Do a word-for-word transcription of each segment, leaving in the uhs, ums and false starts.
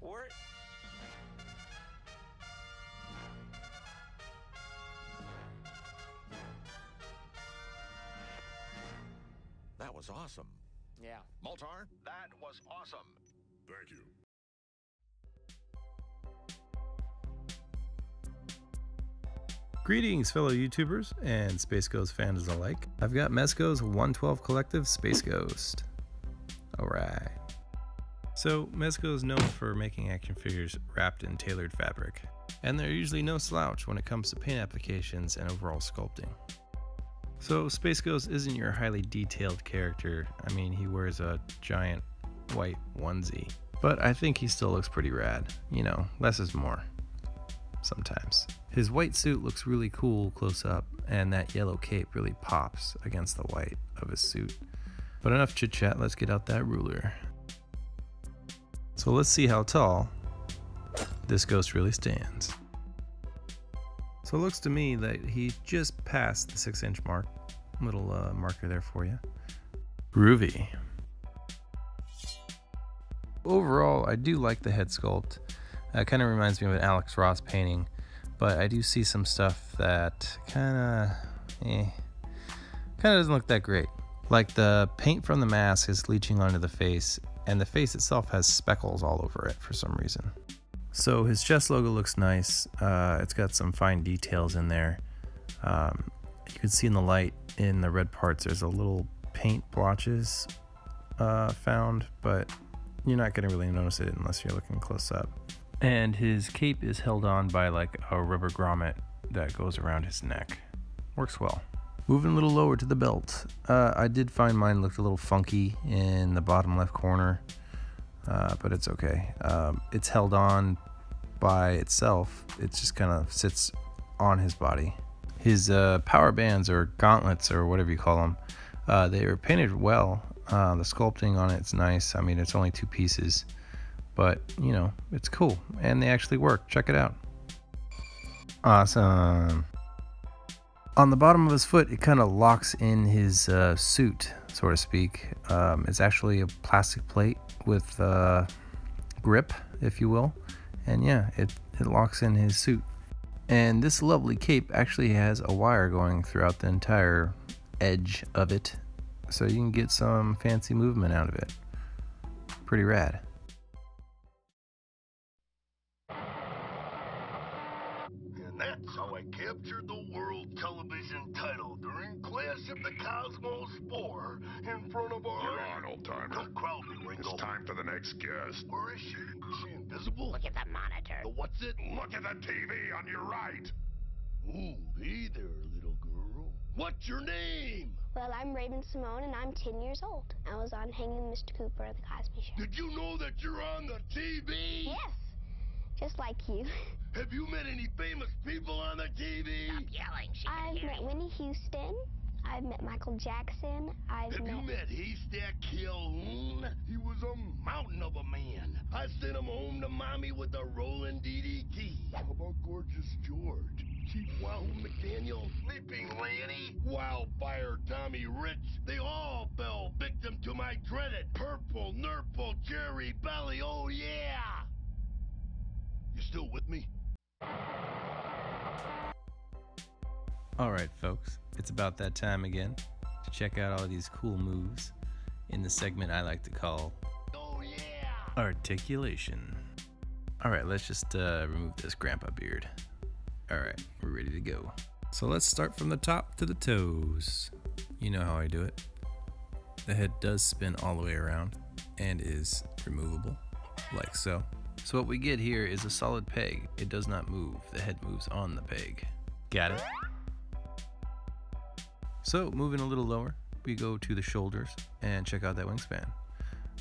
Or that was awesome. Yeah. Moltar, that was awesome. Thank you. Greetings, fellow YouTubers and Space Ghost fans alike. I've got Mezco's one twelve collective, Space Ghost. All right. So, Mezco is known for making action figures wrapped in tailored fabric, and they're usually no slouch when it comes to paint applications and overall sculpting. So, Space Ghost isn't your highly detailed character. I mean, he wears a giant white onesie, but I think he still looks pretty rad. You know, less is more. Sometimes. His white suit looks really cool close up, and that yellow cape really pops against the white of his suit. But enough chit chat, let's get out that ruler. So let's see how tall this ghost really stands. So it looks to me that he just passed the six inch mark. Little uh, marker there for you. Groovy. Overall, I do like the head sculpt. It kind of reminds me of an Alex Ross painting, but I do see some stuff that kind of, eh, kind of doesn't look that great. Like the paint from the mask is leaching onto the face, and the face itself has speckles all over it for some reason. So his chest logo looks nice. Uh, it's got some fine details in there. Um, you can see in the light in the red parts, there's a little paint blotches uh, found, but you're not gonna really notice it unless you're looking close up. And his cape is held on by like a rubber grommet that goes around his neck. Works well. Moving a little lower to the belt, uh, I did find mine looked a little funky in the bottom left corner, uh, but it's okay. Um, it's held on by itself. It just kind of sits on his body. His uh, power bands or gauntlets or whatever you call them, uh, they are painted well. Uh, the sculpting on it's nice. I mean, it's only two pieces, but you know, it's cool and they actually work. Check it out. Awesome. On the bottom of his foot, it kind of locks in his uh, suit, so to speak. Um, it's actually a plastic plate with uh, grip, if you will. And yeah, it, it locks in his suit. And this lovely cape actually has a wire going throughout the entire edge of it, so you can get some fancy movement out of it. Pretty rad. That's how I captured the world television title during Clash of the Cosmos four in front of our... You're on, old-timer. Don't crowd me, Ringo. It's time for the next guest. Where is she? Is she invisible? Look at the monitor. The what's it? Look at the T V on your right. Ooh, hey there, little girl. What's your name? Well, I'm Raven-Symoné, and I'm ten years old. I was on Hanging Mister Cooper at the Cosby Show. Did you know that you're on the T V? Yes, just like you. Have you met any... Winnie Houston. I've met Michael Jackson. I've Have met... you met Haystack Calhoun? He was a mountain of a man. I sent him home to mommy with a rolling D D T. How about Gorgeous George? Chief Wahoo McDaniel, Sleeping Lanny, Wildfire Tommy Rich. They all fell victim to my credit. Purple Nurple, Jerry Belly, oh yeah! You still with me? Alright folks, it's about that time again to check out all these cool moves in the segment I like to call oh, yeah. Articulation. Alright, let's just uh, remove this grandpa beard. Alright, we're ready to go. So let's start from the top to the toes. You know how I do it. The head does spin all the way around and is removable, like so. So what we get here is a solid peg. It does not move. The head moves on the peg. Got it? So moving a little lower, we go to the shoulders and check out that wingspan.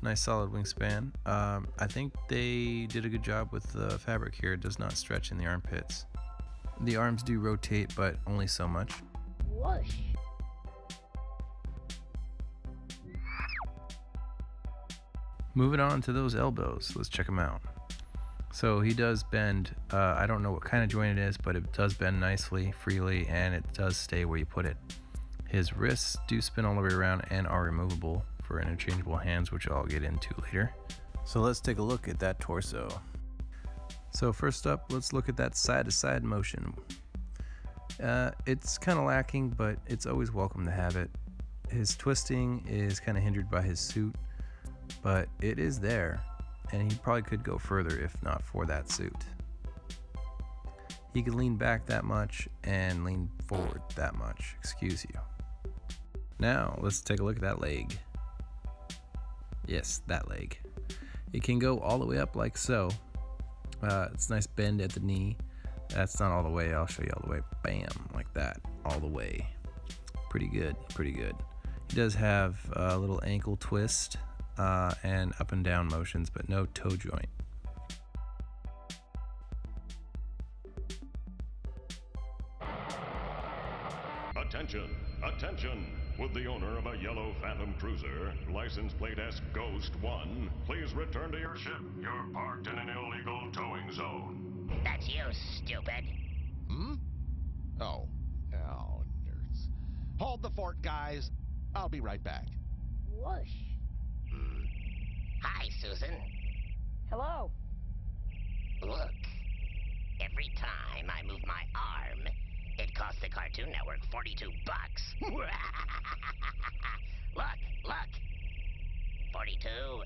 Nice solid wingspan. Um, I think they did a good job with the fabric here. It does not stretch in the armpits. The arms do rotate, but only so much. Whoosh. Moving on to those elbows, let's check them out. So he does bend, uh, I don't know what kind of joint it is, but it does bend nicely, freely, and it does stay where you put it. His wrists do spin all the way around and are removable for interchangeable hands, which I'll get into later. So let's take a look at that torso. So first up, let's look at that side-to-side motion. Uh, it's kind of lacking, but it's always welcome to have it. His twisting is kind of hindered by his suit, but it is there, and he probably could go further if not for that suit. He could lean back that much and lean forward that much, excuse you. Now, let's take a look at that leg. Yes, that leg. It can go all the way up like so. Uh, it's a nice bend at the knee. That's not all the way. I'll show you all the way. Bam, like that, all the way. Pretty good, pretty good. He does have a little ankle twist uh, and up and down motions, but no toe joint. Attention, attention. Would the owner of a yellow Phantom Cruiser, license plate S Ghost one, please return to your ship? You're parked in an illegal towing zone. That's you, stupid. Hmm? Oh. Oh, nerds. Hold the fort, guys. I'll be right back. Whoosh. Mm. Hi, Susan. Hello. Look. Every time I move my arm, it cost the Cartoon Network forty-two bucks. Look, look. forty-two,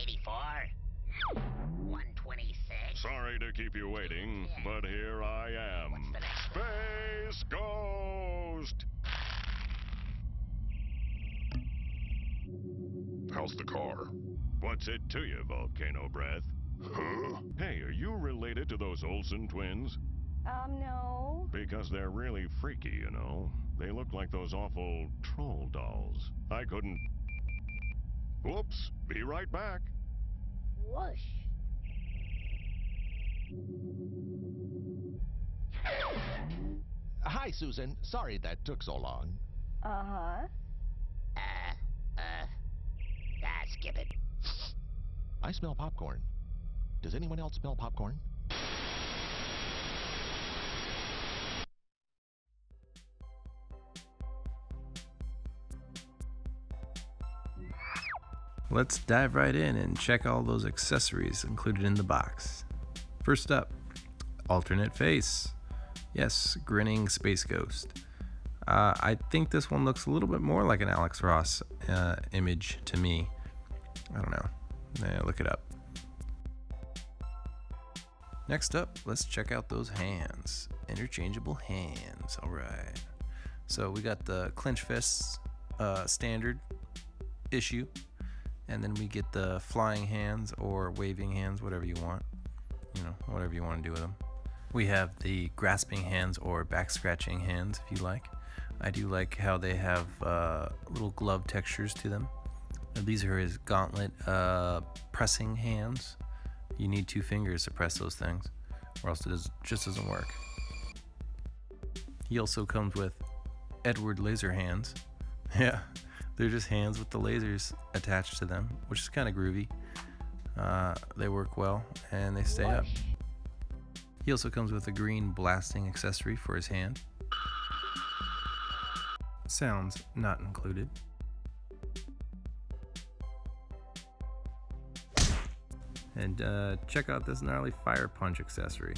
eighty-four, one twenty-six. Sorry to keep you waiting, yeah. But here I am. What's the next Space Ghost! How's the car? What's it to you, Volcano Breath? Huh? Hey, are you related to those Olsen twins? Um, no. Because they're really freaky, you know. They look like those awful troll dolls. I couldn't... Whoops! Be right back! Whoosh! Hi, Susan. Sorry that took so long. Uh-huh. Uh, uh... Ah, skip it. I smell popcorn. Does anyone else smell popcorn? Let's dive right in and check all those accessories included in the box. First up, alternate face. Yes, grinning Space Ghost. Uh, I think this one looks a little bit more like an Alex Ross uh, image to me. I don't know. Yeah, look it up. Next up, let's check out those hands. Interchangeable hands. All right. So we got the clinch fists, uh, standard issue. And then we get the flying hands or waving hands, whatever you want, you know, whatever you want to do with them. We have the grasping hands or back scratching hands, if you like. I do like how they have uh, little glove textures to them. Now, these are his gauntlet uh, pressing hands. You need two fingers to press those things, or else it just doesn't work. He also comes with Edward Laser Hands. Yeah, they're just hands with the lasers attached to them, which is kind of groovy. Uh, they work well, and they stay up. He also comes with a green blasting accessory for his hand. Sounds not included. And uh, check out this gnarly fire punch accessory.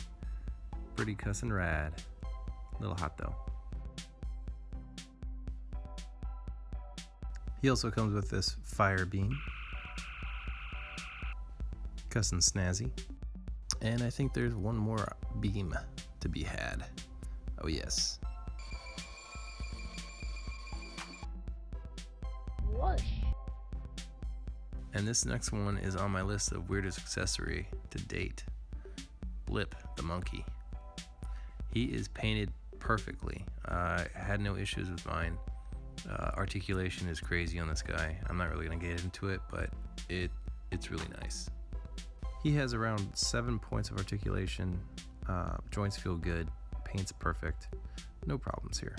Pretty cussin' rad. A little hot though. He also comes with this fire beam. Cussin' snazzy. And I think there's one more beam to be had. Oh yes. Whoosh. And this next one is on my list of weirdest accessory to date. Blip the Monkey. He is painted perfectly. Uh, I had no issues with mine. Uh, articulation is crazy on this guy. I'm not really gonna get into it, but it it's really nice. He has around seven points of articulation. Uh, joints feel good. Paint's perfect. No problems here.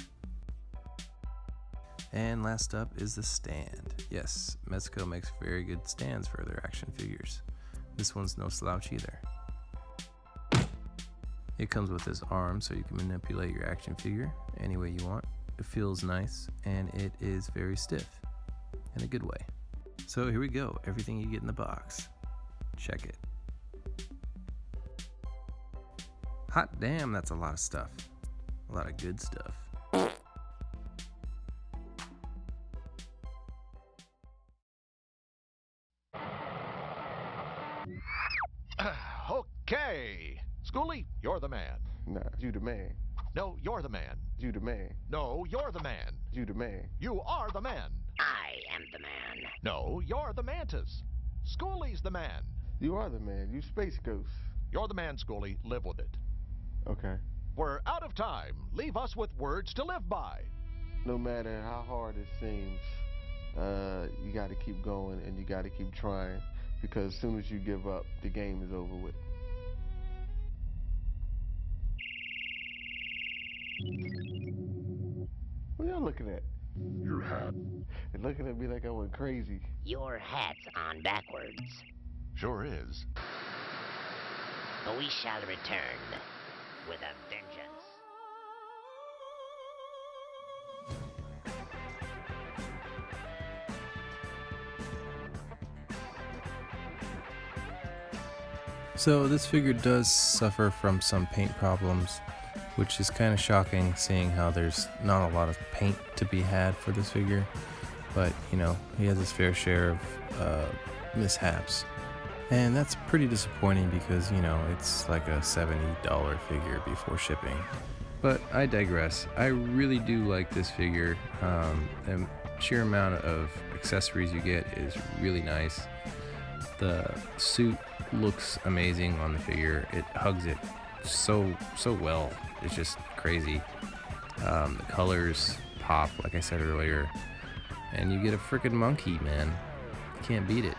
And last up is the stand. Yes, Mezco makes very good stands for their action figures. This one's no slouch either. It comes with this arm so you can manipulate your action figure any way you want. It feels nice and it is very stiff in a good way. So here we go, everything you get in the box. Check it. Hot damn, that's a lot of stuff. A lot of good stuff. Okay. Schoolie, you're the man. Nah, you the man. No, you're the man. You the man. No, you're the man. You the man. You are the man. I am the man. No, you're the mantis. Schoolie's the man. You are the man. You Space Ghost. You're the man, Schoolie. Live with it. Okay. We're out of time. Leave us with words to live by. No matter how hard it seems, uh, you got to keep going and you got to keep trying, because as soon as you give up, the game is over with. What are y'all looking at? Your hat. They're looking at me like I went crazy. Your hat's on backwards. Sure is. But we shall return with a vengeance. So this figure does suffer from some paint problems, which is kind of shocking seeing how there's not a lot of paint to be had for this figure, but you know, he has his fair share of uh, mishaps. And that's pretty disappointing because, you know, it's like a seventy dollar figure before shipping. But I digress. I really do like this figure. Um, the sheer amount of accessories you get is really nice. The suit looks amazing on the figure. It hugs it so so well. It's just crazy. Um, the colors pop, like I said earlier, and you get a freaking monkey, man. You can't beat it.